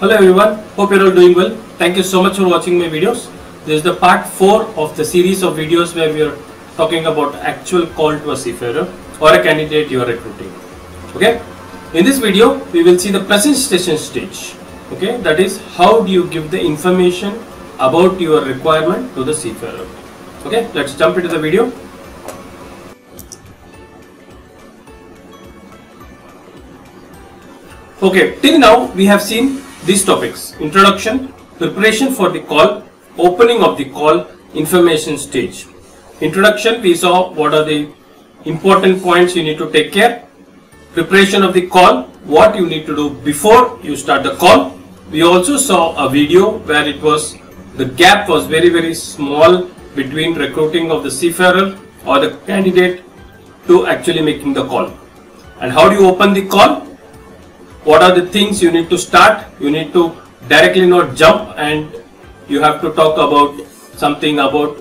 Hello everyone, hope you're all doing well. Thank you so much for watching my videos. This is the part 4 of the series of videos where we are talking about actual call to a seafarer or a candidate you are recruiting. Okay, in this video we will see the presentation stage. Okay, that is how do you give the information about your requirement to the seafarer. Okay, let's jump into the video. Okay, till now we have seen these topics: introduction, preparation for the call, opening of the call, information stage. Introduction, we saw what are the important points you need to take care. Preparation of the call, what you need to do before you start the call. We also saw a video where it was the gap was very, very small between recruiting of the seafarer or the candidate to actually making the call. And how do you open the call? What are the things you need to start? You need to directly not jump, and you have to talk about something about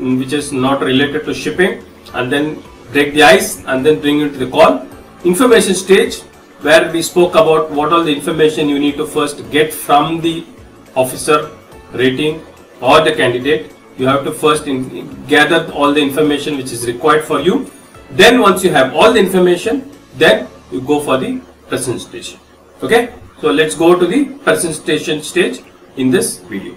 which is not related to shipping, and then break the ice and then bring it to the call. Information stage, where we spoke about what all the information you need to first get from the officer rating or the candidate. You have to first gather all the information which is required for you. Then once you have all the information, then you go for the presentation. Okay, so let's go to the presentation stage in this video.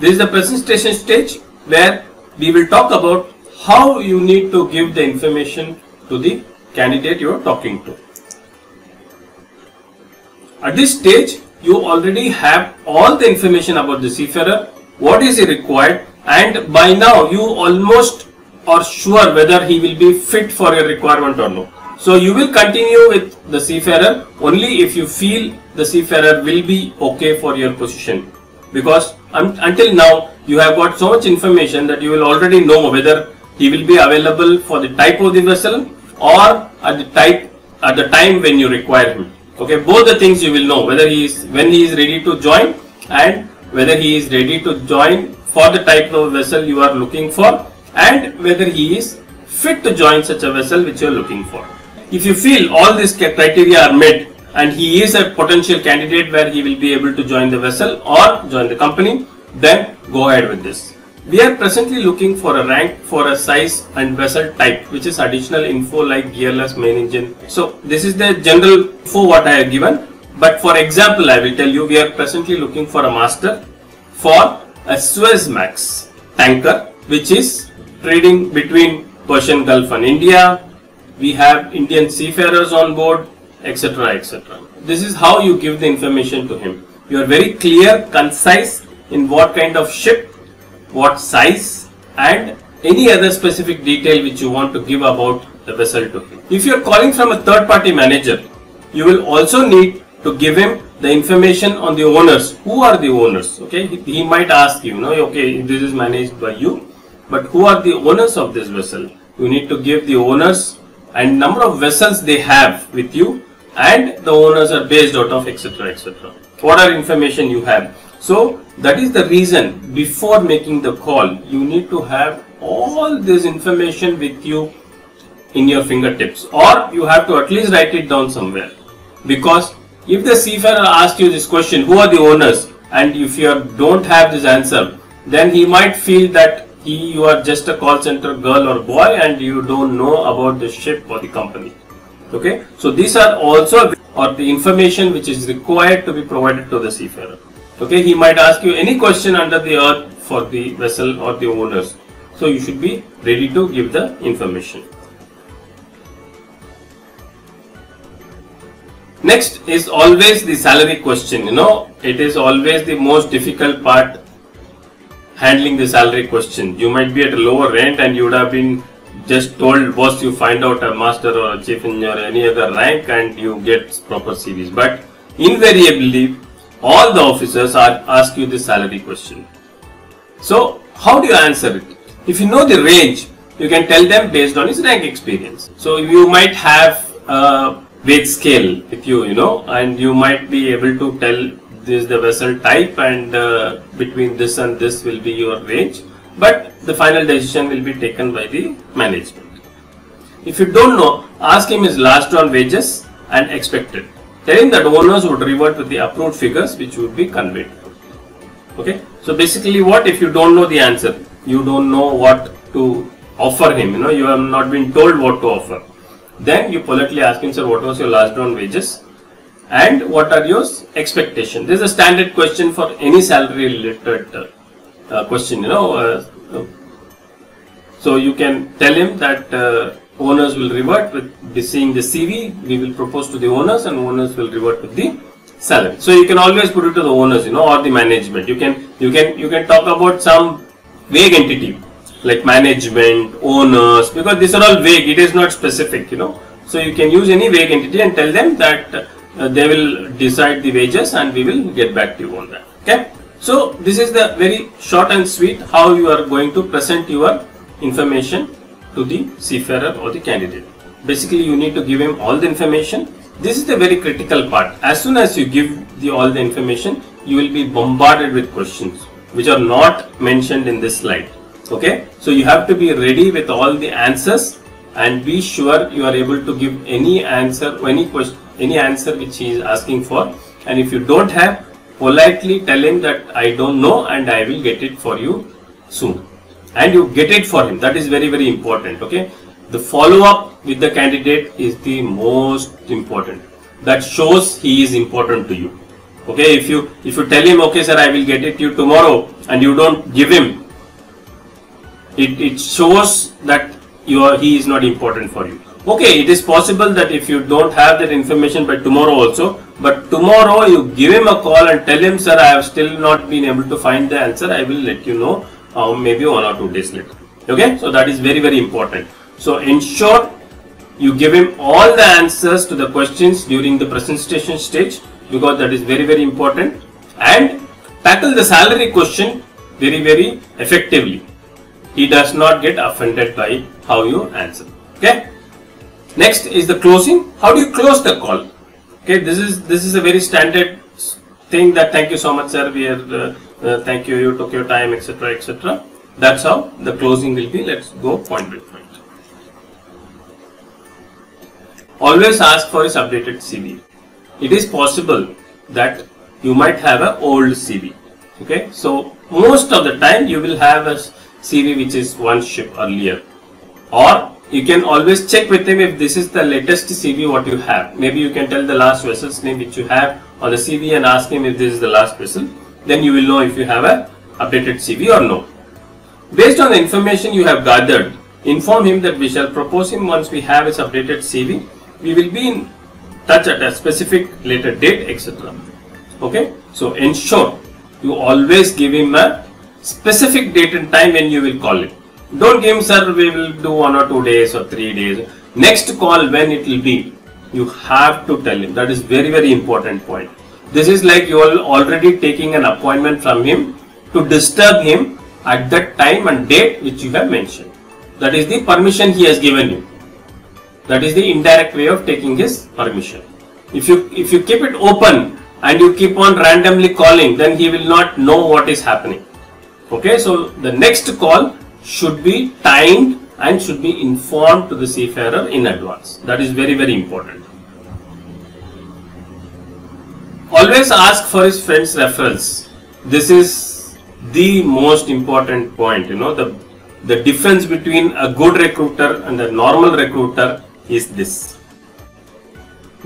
This is the presentation stage where we will talk about how you need to give the information to the candidate you are talking to. At this stage, you already have all the information about the seafarer, what is he required, and by now you almost are sure whether he will be fit for your requirement or no. So you will continue with the seafarer only if you feel the seafarer will be okay for your position, because until now you have got so much information that you will already know whether he will be available for the type of the vessel or at the time when you require him. Okay, both the things you will know, whether he is when he is ready to join and whether he is ready to join for the type of vessel you are looking for, and whether he is fit to join such a vessel which you are looking for. If you feel all these criteria are met and he is a potential candidate where he will be able to join the vessel or join the company, then go ahead with this. We are presently looking for a rank for a size and vessel type, which is additional info like gearless, main engine. So this is the general info what I have given, but for example I will tell you we are presently looking for a master for a Suezmax tanker which is trading between Persian Gulf and India. We have Indian seafarers on board, etc, etc. This is how you give the information to him. You are very clear, concise in what kind of ship, what size, and any other specific detail which you want to give about the vessel to him. If you are calling from a third party manager, you will also need to give him the information on the owners. Who are the owners? Okay, he might ask you, okay, this is managed by you, but who are the owners of this vessel? You need to give the owners and number of vessels they have with you, and the owners are based out of, etc, etc. What are information you have? So that is the reason before making the call you need to have all this information with you in your fingertips, or you have to at least write it down somewhere, because if the seafarer asks you this question, who are the owners, and if you don't have this answer, then he might feel that you are just a call center girl or boy and you don't know about the ship or the company. Okay, so these are also or the information which is required to be provided to the seafarer. Okay, he might ask you any question under the earth for the vessel or the owners, so you should be ready to give the information. Next is always the salary question. It is always the most difficult part, handling the salary question. You might be at a lower rank and you would have been just told, boss, you find out a master or a chief engineer or any other rank and you get proper CVs. But invariably, all the officers ask you the salary question. So how do you answer it? If you know the range, you can tell them based on his rank experience. So you might have a wage scale with you, and you might be able to tell this is the vessel type, and between this and this will be your range, but the final decision will be taken by the management. If you don't know, ask him his last round wages and expected. telling that owners would revert with the approved figures which would be conveyed. Okay, so basically what if you don't know the answer, you don't know what to offer him, you know, you have not been told what to offer, then you politely ask him, sir, what was your last drawn wages and what are your expectations? This is a standard question for any salary related question, you know. So you can tell him that owners will revert with seeing the CV, we will propose to the owners and owners will revert with the salary. So you can always put it to the owners, you know, or the management. You can talk about some vague entity like management, owners, because these are all vague, it is not specific, you know. So you can use any vague entity and tell them that they will decide the wages and we will get back to you on that. Okay, so this is the very short and sweet how you are going to present your information to the seafarer or the candidate. Basically you need to give him all the information. This is the very critical part. As soon as you give all the information, you will be bombarded with questions which are not mentioned in this slide. Okay, so you have to be ready with all the answers and be sure you are able to give any answer, any question, any answer which he is asking for. And if you don't have, politely tell him that I don't know and I will get it for you soon. And you get it for him, that is very, very important. Okay, the follow-up with the candidate is the most important. That shows he is important to you. Okay, if you tell him, okay sir, I will get it to you tomorrow, and you don't give him, it shows that he is not important for you. Okay, it is possible that if you don't have that information by tomorrow also, but tomorrow you give him a call and tell him, sir, I have still not been able to find the answer, I will let you know maybe 1 or 2 days later. Okay, so that is very, very important. So ensure you give him all the answers to the questions during the presentation stage, because that is very, very important. And tackle the salary question very, very effectively. He does not get offended by how you answer. Okay, next is the closing. How do you close the call? Okay, this is a very standard thing that thank you so much sir, we are thank you, you took your time, etc., etc. That's how the closing will be. Let's go point by point. Always ask for his updated CV. It is possible that you might have an old CV. Okay, so most of the time you will have a CV which is one ship earlier, or you can always check with him if this is the latest CV what you have. Maybe you can tell the last vessel's name which you have on the CV and ask him if this is the last vessel. Then you will know if you have a updated CV or no. Based on the information you have gathered, inform him that we shall propose him once we have his updated CV. We will be in touch at a specific later date, etc. Okay, so ensure you always give him a specific date and time when you will call him. Don't give him, sir, we will do 1 or 2 days or 3 days. Next call when it will be, you have to tell him. That is very, very important point. This is like you are already taking an appointment from him to disturb him at that time and date which you have mentioned. That is the permission he has given you. That is the indirect way of taking his permission. If you keep it open and you keep on randomly calling, then he will not know what is happening. Okay, so the next call should be timed and should be informed to the seafarer in advance. That is very, very important. Always ask for his friends' referrals. This is the most important point, you know. The difference between a good recruiter and a normal recruiter is this.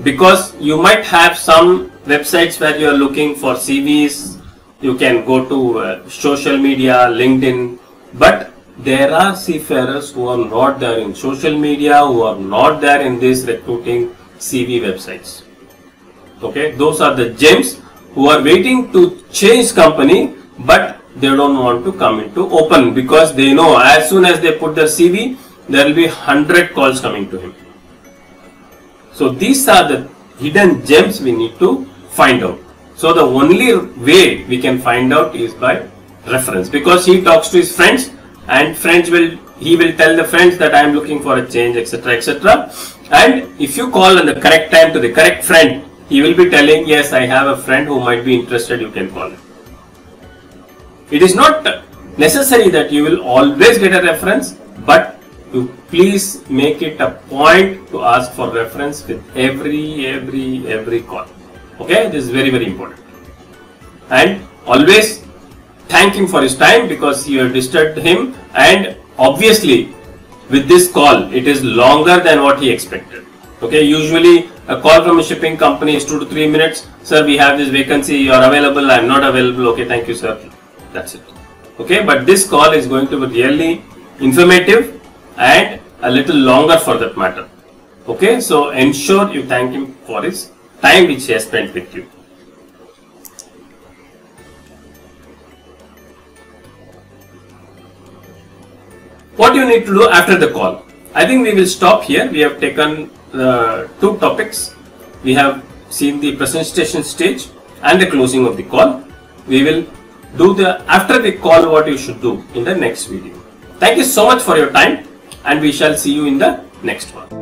Because you might have some websites where you are looking for CVs, you can go to social media, LinkedIn, but there are seafarers who are not there in social media, who are not there in these recruiting CV websites. Okay, those are the gems who are waiting to change company, but they don't want to come into open because they know as soon as they put their CV, there will be 100 calls coming to him. So these are the hidden gems we need to find out. So the only way we can find out is by reference, because he talks to his friends and friends will, he will tell the friends that I am looking for a change, etc., etc. And if you call on the correct time to the correct friend, he will be telling, yes, I have a friend who might be interested, you can call him. It is not necessary that you will always get a reference, but to please make it a point to ask for reference with every call. Okay, this is very, very important. And always thank him for his time, because you have disturbed him, and obviously with this call it is longer than what he expected. Okay, usually a call from a shipping company is 2 to 3 minutes. Sir, we have this vacancy, you are available? I am not available. Okay, thank you, sir. That's it. Okay, but this call is going to be really informative and a little longer for that matter. Okay, so ensure you thank him for his time which he has spent with you. What you need to do after the call? I think we will stop here. We have taken two topics. We have seen the presentation stage and the closing of the call. We will do the after the call what you should do in the next video. Thank you so much for your time, and we shall see you in the next one.